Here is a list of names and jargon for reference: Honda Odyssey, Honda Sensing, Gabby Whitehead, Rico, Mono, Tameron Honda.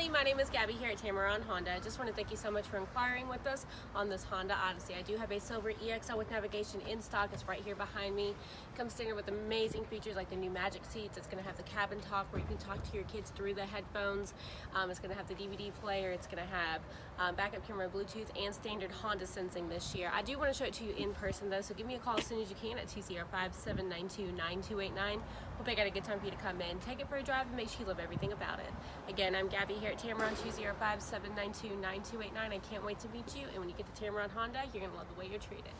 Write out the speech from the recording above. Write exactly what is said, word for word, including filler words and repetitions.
family, my name is Gabby here at Tameron Honda. I just want to thank you so much for inquiring with us on this Honda Odyssey. I do have a silver E X L with navigation in stock. It's right here behind me. Comes standard with amazing features like the new magic seats. It's going to have the cabin talk where you can talk to your kids through the headphones. Um, it's going to have the D V D player. It's going to have um, backup camera, Bluetooth, and standard Honda Sensing this year. I do want to show it to you in person though, so give me a call as soon as you can at two zero five, seven nine two, nine two eight nine. Hope I got a good time for you to come in, take it for a drive, and make sure you love everything about it. Again, I'm Gabby here at Tameron, two zero five, seven nine two, nine two eight nine. I can't wait to meet you, and when you get to Tameron Honda, you're going to love the way you're treated.